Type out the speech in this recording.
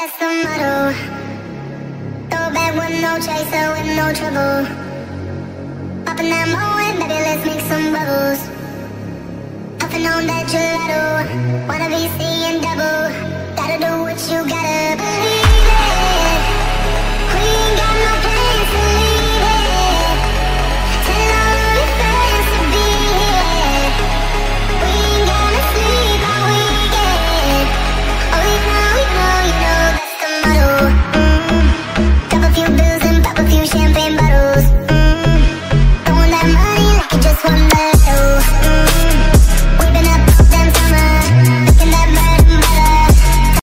that's the motto. Throwback with no chaser, with no trouble. Poppin' that moe, baby, let's make some bubbles. Puffin' on that gelato, wanna be seeing double. Gotta do what you got.